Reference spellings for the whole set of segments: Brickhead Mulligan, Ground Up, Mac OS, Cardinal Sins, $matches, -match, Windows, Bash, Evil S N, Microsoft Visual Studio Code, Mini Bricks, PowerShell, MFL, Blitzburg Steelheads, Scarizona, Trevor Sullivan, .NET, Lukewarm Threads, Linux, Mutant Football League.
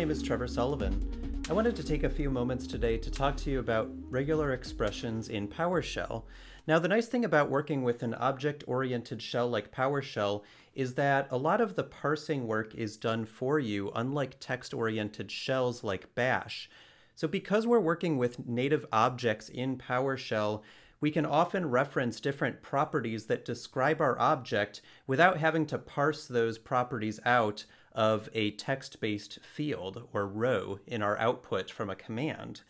name is Trevor Sullivan. I wanted to take a few moments today to talk to you about regular expressions in PowerShell. Now, the nice thing about working with an object-oriented shell like PowerShell is that a lot of the parsing work is done for you, unlike text-oriented shells like Bash. So because we're working with native objects in PowerShell, we can often reference different properties that describe our object without having to parse those properties out of a text-based field or row in our output from a command.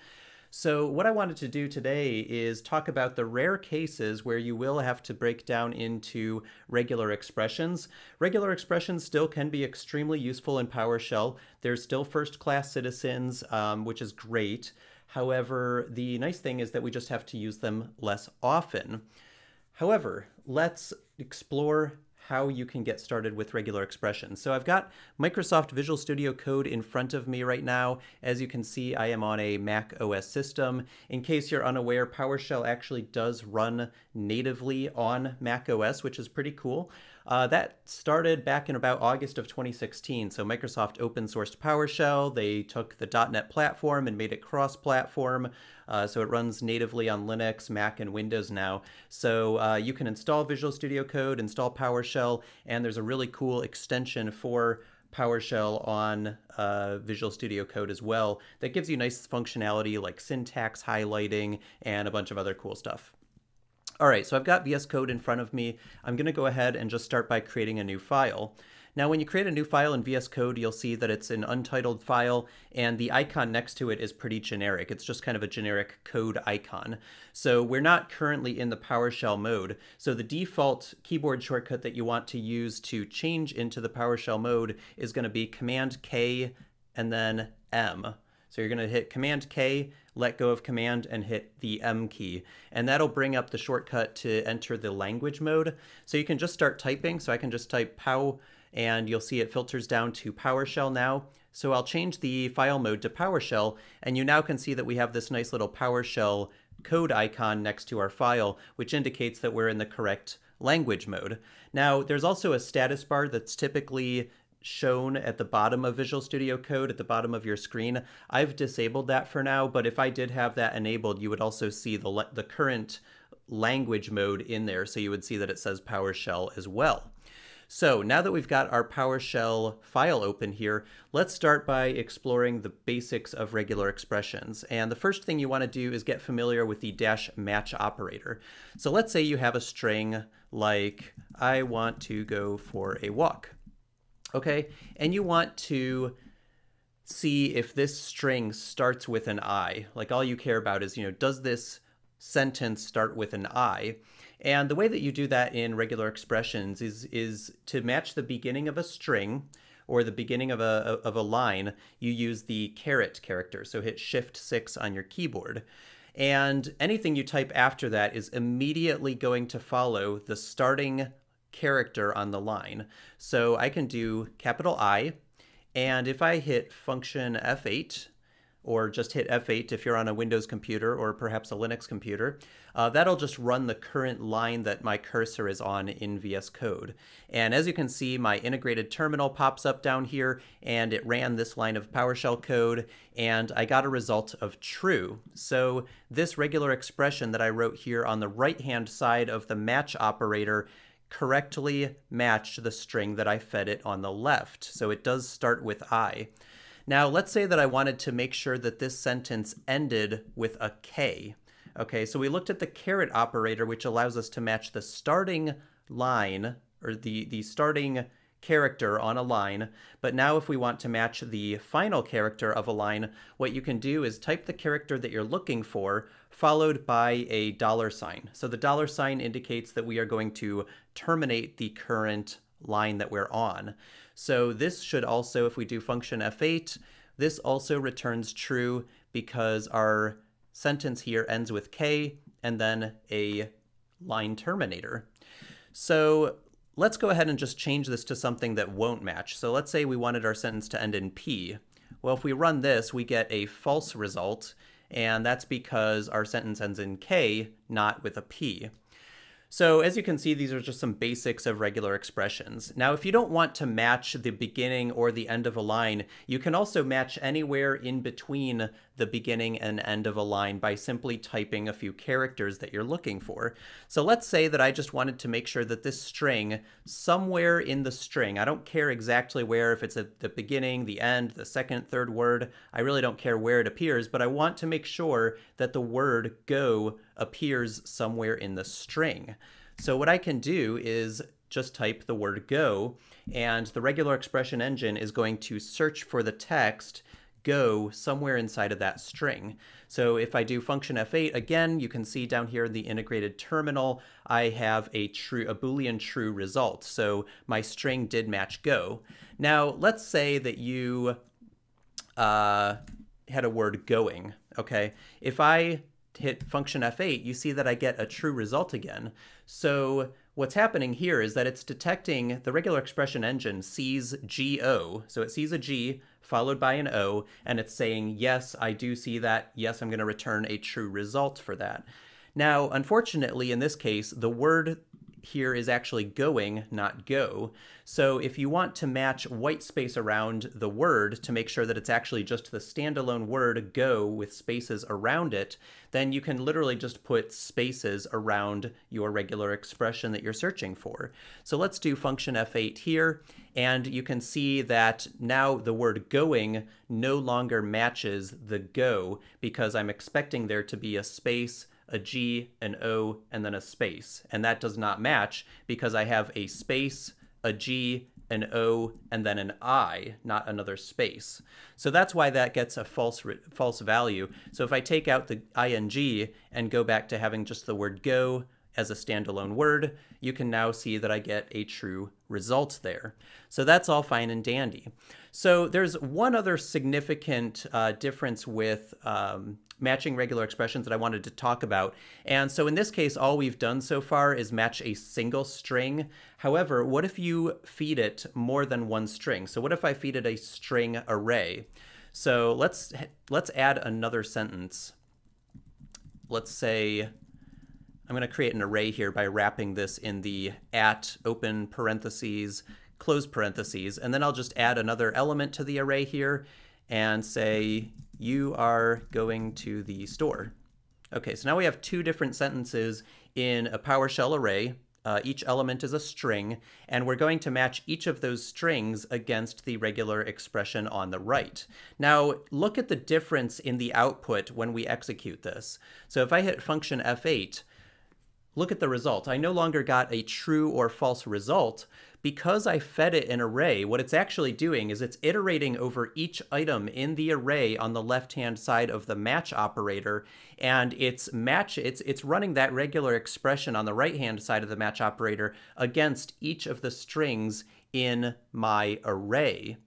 So what I wanted to do today is talk about the rare cases where you will have to break down into regular expressions. Regular expressions still can be extremely useful in PowerShell. They're still first-class citizens, which is great. However, the nice thing is that we just have to use them less often. However, let's explore how you can get started with regular expressions. So I've got Microsoft Visual Studio Code in front of me right now. As you can see, I am on a Mac OS system. In case you're unaware, PowerShell actually does run natively on Mac OS, which is pretty cool. That started back in about August of 2016. So Microsoft open-sourced PowerShell. They took the .NET platform and made it cross-platform. So it runs natively on Linux, Mac, and Windows now. So you can install Visual Studio Code, install PowerShell, and there's a really cool extension for PowerShell on Visual Studio Code as well that gives you nice functionality like syntax highlighting and a bunch of other cool stuff. All right, so I've got VS Code in front of me. I'm going to go ahead and just start by creating a new file. Now, when you create a new file in VS Code, you'll see that it's an untitled file, and the icon next to it is pretty generic. It's just kind of a generic code icon. So we're not currently in the PowerShell mode. So the default keyboard shortcut that you want to use to change into the PowerShell mode is going to be Command-K and then M. So you're going to hit Command-K, let go of Command, and hit the M key. And that'll bring up the shortcut to enter the language mode. So you can just start typing. So I can just type POW, and you'll see it filters down to PowerShell now. So I'll change the file mode to PowerShell, and you now can see that we have this nice little PowerShell code icon next to our file, which indicates that we're in the correct language mode. Now, there's also a status bar that's typically shown at the bottom of Visual Studio Code, at the bottom of your screen. I've disabled that for now, but if I did have that enabled, you would also see the current language mode in there, so you would see that it says PowerShell as well. So now that we've got our PowerShell file open here, let's start by exploring the basics of regular expressions. And the first thing you want to do is get familiar with the -match operator. So let's say you have a string like, I want to go for a walk. Okay, and you want to see if this string starts with an I. Like, all you care about is, does this sentence start with an I? And the way that you do that in regular expressions is to match the beginning of a string or the beginning of a line, you use the caret character. So hit Shift-6 on your keyboard. And anything you type after that is immediately going to follow the starting character on the line. So I can do capital I, and if I hit function F8, or just hit F8 if you're on a Windows computer or perhaps a Linux computer, that'll just run the current line that my cursor is on in VS Code. And as you can see, my integrated terminal pops up down here, and it ran this line of PowerShell code, and I got a result of true. So this regular expression that I wrote here on the right-hand side of the match operator correctly matched the string that I fed it on the left. So it does start with I. Now, let's say that I wanted to make sure that this sentence ended with a K. Okay, so we looked at the caret operator, which allows us to match the starting line or the starting character on a line. But now if we want to match the final character of a line, what you can do is type the character that you're looking for, followed by a $. So the $sign indicates that we are going to terminate the current line that we're on. So this should also, if we do function F8, this also returns true because our sentence here ends with K and then a line terminator. So let's go ahead and just change this to something that won't match. So let's say we wanted our sentence to end in P. Well, if we run this, we get a false result, and that's because our sentence ends in K, not with a P. So as you can see, these are just some basics of regular expressions. Now, if you don't want to match the beginning or the end of a line, you can also match anywhere in between the beginning and end of a line by simply typing a few characters that you're looking for. So let's say that I just wanted to make sure that this string, somewhere in the string, I don't care exactly where, if it's at the beginning, the end, the second, third word, I really don't care where it appears, but I want to make sure that the word go appears somewhere in the string. So what I can do is just type the word go, and the regular expression engine is going to search for the text go somewhere inside of that string. So if I do function F8, again, you can see down here in the integrated terminal, I have a Boolean true result. So my string did match go. Now, let's say that you had a word going, okay? If I hit function F8, you see that I get a true result again. So what's happening here is that it's detecting, the regular expression engine sees G-O, so it sees a G followed by an O, and it's saying, yes, I do see that. Yes, I'm going to return a true result for that. Now, unfortunately, in this case, the word here is actually going, not go. So if you want to match white space around the word to make sure that it's actually just the standalone word go with spaces around it, then you can literally just put spaces around your regular expression that you're searching for. So let's do function F8 here, and you can see that now the word going no longer matches the go because I'm expecting there to be a space, a G, an O, and then a space. And that does not match because I have a space, a G, an O, and then an I, not another space. So that's why that gets a false value. So if I take out the ing and go back to having just the word go as a standalone word, you can now see that I get a true result there. So that's all fine and dandy. So there's one other significant difference with matching regular expressions that I wanted to talk about. And so in this case, all we've done so far is match a single string. However, what if you feed it more than one string? So what if I feed it a string array? So let's add another sentence. Let's say, I'm going to create an array here by wrapping this in the at, open parentheses, close parentheses, and then I'll just add another element to the array here and say, you are going to the store. Okay, so now we have two different sentences in a PowerShell array. Each element is a string, and we're going to match each of those strings against the regular expression on the right. Now, look at the difference in the output when we execute this. So if I hit function F8, look at the result. I no longer got a true or false result. Because I fed it an array, what it's actually doing is it's iterating over each item in the array on the left-hand side of the match operator, and it's running that regular expression on the right-hand side of the match operator against each of the strings in my array.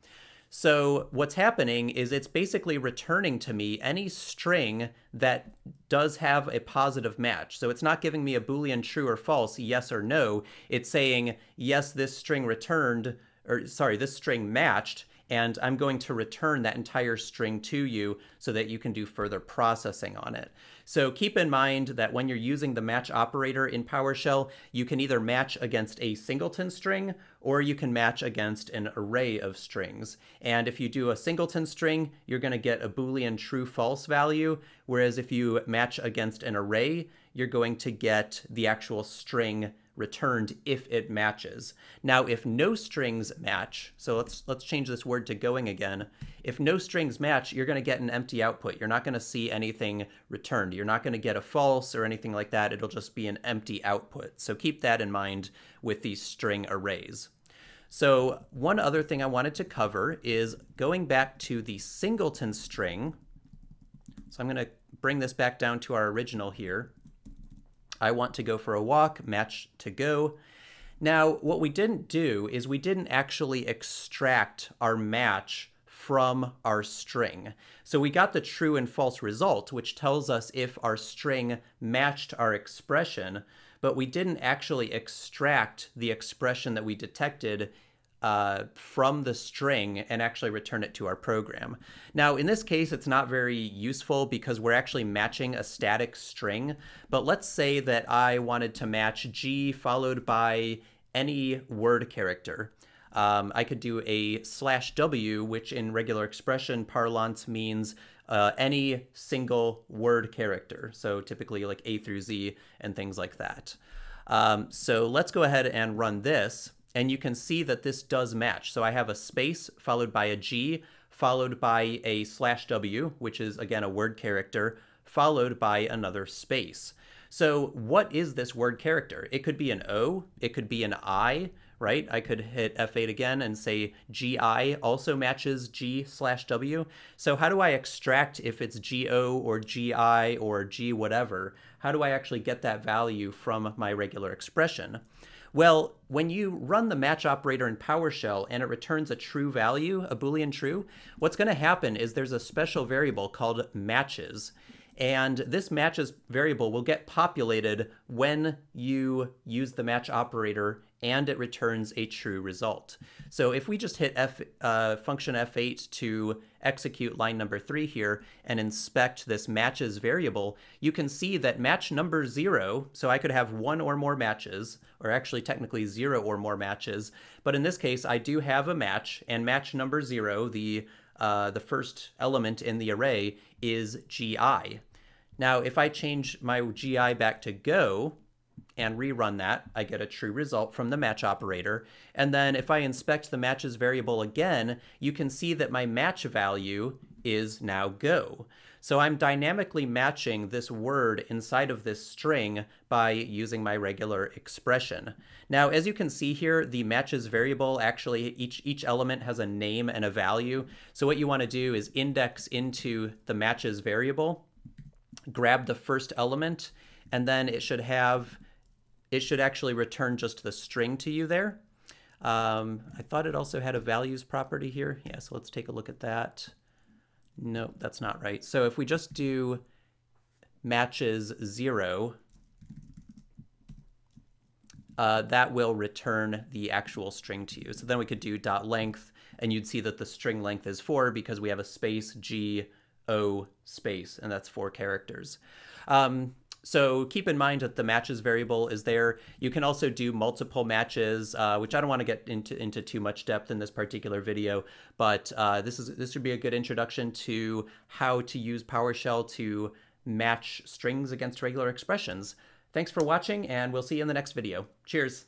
So what's happening is it's basically returning to me any string that does have a positive match. So it's not giving me a Boolean true or false, yes or no. It's saying, yes, this string returned, or sorry, this string matched, and I'm going to return that entire string to you so that you can do further processing on it. So keep in mind that when you're using the match operator in PowerShell, you can either match against a singleton string or you can match against an array of strings. And if you do a singleton string, you're going to get a Boolean true/false value, whereas if you match against an array, you're going to get the actual string returned if it matches. Now, if no strings match, so let's change this word to going again. If no strings match, you're going to get an empty output. You're not going to see anything returned. You're not going to get a false or anything like that. It'll just be an empty output. So keep that in mind with these string arrays. So one other thing I wanted to cover is going back to the singleton string. So I'm going to bring this back down to our original here. I want to go for a walk, match to go. Now, what we didn't do is we didn't actually extract our match from our string. So we got the true and false result, which tells us if our string matched our expression, but we didn't actually extract the expression that we detected from the string and actually return it to our program. Now, in this case, it's not very useful because we're actually matching a static string. But let's say that I wanted to match G followed by any word character. I could do a /w, which in regular expression parlance means any single word character. So typically like A through Z and things like that. So let's go ahead and run this. And you can see that this does match. So I have a space followed by a G, followed by a /w, which is again a word character, followed by another space. So what is this word character? It could be an O, it could be an I, right? I could hit F8 again and say GI also matches G /w. So how do I extract if it's GO or GI or G whatever? How do I actually get that value from my regular expression? Well, when you run the match operator in PowerShell and it returns a true value, a Boolean true, what's going to happen is there's a special variable called matches. And this matches variable will get populated when you use the match operator and it returns a true result. So if we just hit function F8 to execute line number 3 here and inspect this matches variable, you can see that match number 0, so I could have one or more matches, or actually technically 0 or more matches, but in this case I do have a match, and match number 0, the first element in the array, is GI. Now if I change my GI back to Go, and rerun that, I get a true result from the match operator. And then if I inspect the matches variable again, you can see that my match value is now Go. So I'm dynamically matching this word inside of this string by using my regular expression. Now, as you can see here, the matches variable, actually each element has a name and a value. So what you want to do is index into the matches variable, grab the first element, and then it should have, it should actually return just the string to you there. I thought it also had a values property here. Yeah, so let's take a look at that. No, that's not right. So if we just do matches 0, that will return the actual string to you. So then we could do .length, and you'd see that the string length is 4 because we have a space, G, O, space, and that's 4 characters. So keep in mind that the matches variable is there. You can also do multiple matches, which I don't want to get into too much depth in this particular video, but this would be a good introduction to how to use PowerShell to match strings against regular expressions. Thanks for watching, and we'll see you in the next video. Cheers.